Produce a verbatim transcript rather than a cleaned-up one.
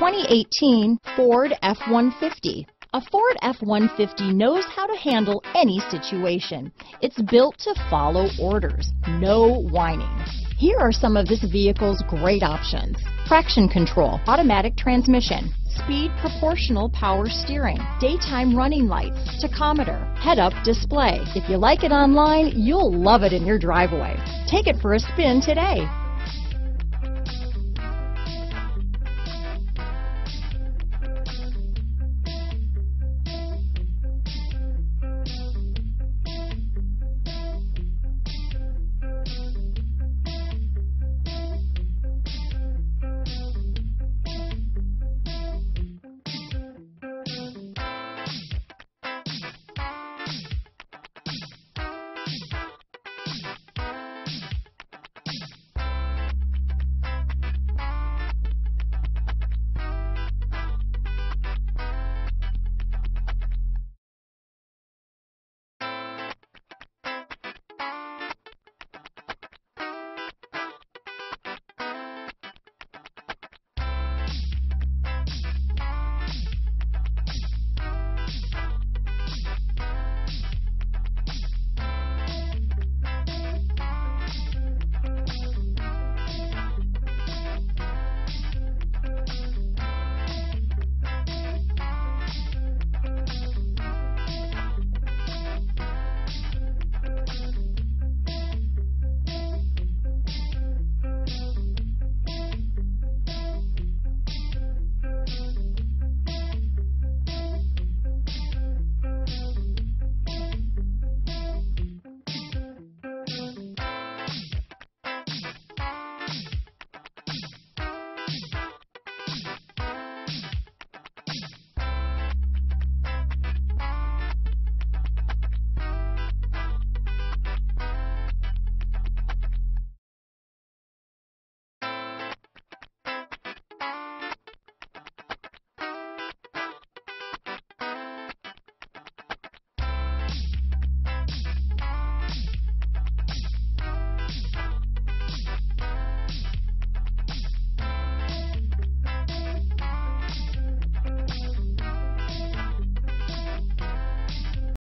twenty eighteen Ford F one fifty. A Ford F one fifty knows how to handle any situation. It's built to follow orders, no whining. Here are some of this vehicle's great options: traction control, automatic transmission, speed proportional power steering, daytime running lights, tachometer, head-up display. If you like it online, you'll love it in your driveway. Take it for a spin today.